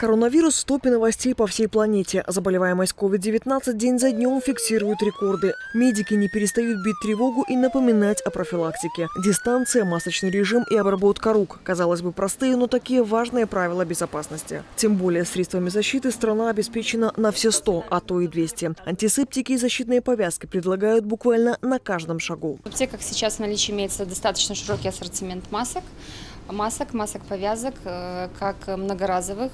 Коронавирус в топе новостей по всей планете. Заболеваемость COVID-19 день за днем фиксирует рекорды. Медики не перестают бить тревогу и напоминать о профилактике. Дистанция, масочный режим и обработка рук. Казалось бы, простые, но такие важные правила безопасности. Тем более, средствами защиты страна обеспечена на все 100, а то и 200. Антисептики и защитные повязки предлагают буквально на каждом шагу. В аптеках сейчас в наличии имеется достаточно широкий ассортимент масок, повязок, как многоразовых,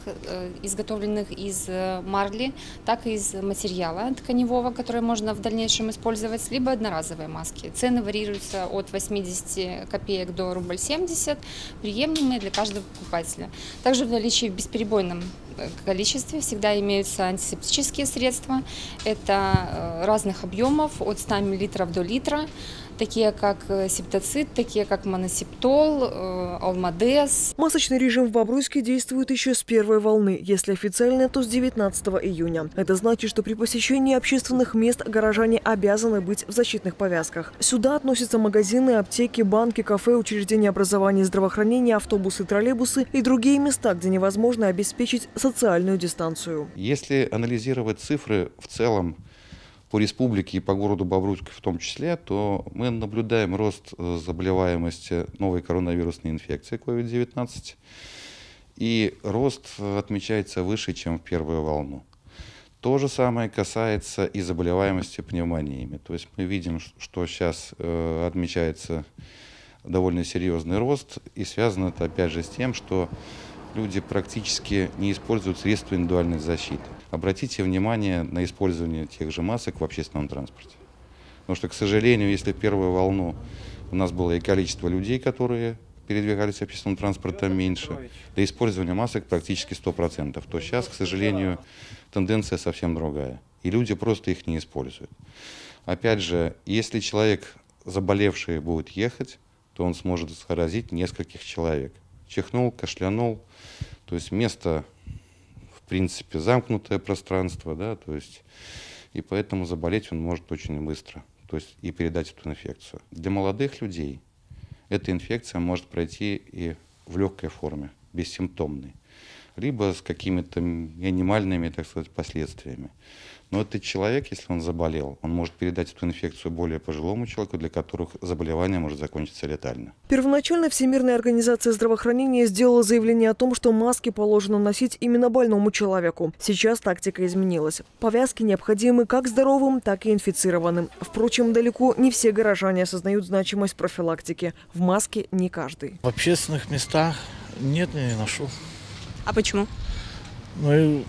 изготовленных из марли, так и из материала тканевого, который можно в дальнейшем использовать, либо одноразовые маски. Цены варьируются от 80 копеек до 1,70 рубля, приемлемые для каждого покупателя. Также в наличии в бесперебойном количестве всегда имеются антисептические средства. Это разных объемов, от 100 мл до литра, такие как септоцид, такие как моносептол, Алмадес. Масочный режим в Бобруйске действует еще с первой волны. Если официально, то с 19 июня. Это значит, что при посещении общественных мест горожане обязаны быть в защитных повязках. Сюда относятся магазины, аптеки, банки, кафе, учреждения образования и здравоохранения, автобусы, троллейбусы и другие места, где невозможно обеспечить социальную дистанцию. Если анализировать цифры в целом по республике и по городу Бобруйску в том числе, то мы наблюдаем рост заболеваемости новой коронавирусной инфекцией COVID-19. И рост отмечается выше, чем в первую волну. То же самое касается и заболеваемости пневмониями. То есть мы видим, что сейчас отмечается довольно серьезный рост. И связано это опять же с тем, что люди практически не используют средства индивидуальной защиты. Обратите внимание на использование тех же масок в общественном транспорте. Потому что, к сожалению, если в первую волну у нас было и количество людей, которые передвигались общественным транспортом, меньше, до использования масок практически 100%, то сейчас, к сожалению, тенденция совсем другая. И люди просто их не используют. Опять же, если человек, заболевший, будет ехать, то он сможет заразить нескольких человек. Чихнул, кашлянул, то есть место, в принципе, замкнутое пространство, да, то есть, и поэтому заболеть он может очень быстро, то есть и передать эту инфекцию. Для молодых людей эта инфекция может пройти и в легкой форме, бессимптомной, либо с какими-то минимальными, так сказать, последствиями. Но этот человек, если он заболел, он может передать эту инфекцию более пожилому человеку, для которых заболевание может закончиться летально. Первоначально Всемирная организация здравоохранения сделала заявление о том, что маски положено носить именно больному человеку. Сейчас тактика изменилась. Повязки необходимы как здоровым, так и инфицированным. Впрочем, далеко не все горожане осознают значимость профилактики. В маске не каждый. В общественных местах нет, не ношу. А почему? Ну,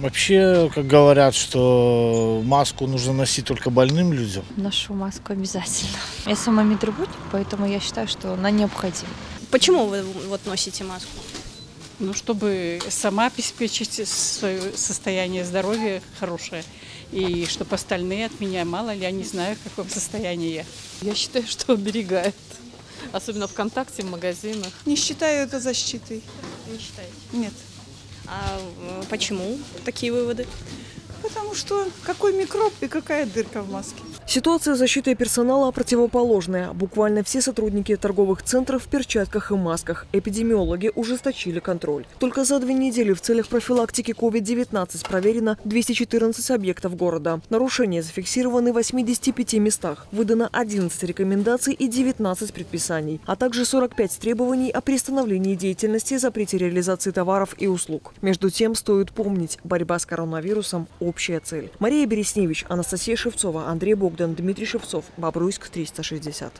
вообще, как говорят, что маску нужно носить только больным людям. Ношу маску обязательно. Я сама медработник, поэтому я считаю, что она необходима. Почему вы вот носите маску? Ну, чтобы сама обеспечить свое состояние здоровья хорошее. И чтобы остальные от меня, мало ли, я не знаю, в каком состоянии я. Я считаю, что оберегает. Особенно ВКонтакте, в магазинах. Не считаю это защитой. Не считаете? Нет. А почему такие выводы? Потому что какой микроб и какая дырка в маске. Ситуация защиты персонала противоположная. Буквально все сотрудники торговых центров в перчатках и масках. Эпидемиологи ужесточили контроль. Только за 2 недели в целях профилактики COVID-19 проверено 214 объектов города. Нарушения зафиксированы в 85 местах. Выдано 11 рекомендаций и 19 предписаний, а также 45 требований о приостановлении деятельности и запрете реализации товаров и услуг. Между тем, стоит помнить, борьба с коронавирусом – общая цель. Мария Бересневич, Анастасия Шевцова, Андрей Богдан, Дмитрий Шевцов. Бобруйск 360.